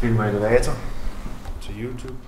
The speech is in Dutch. Filmare da dietro, c'è YouTube.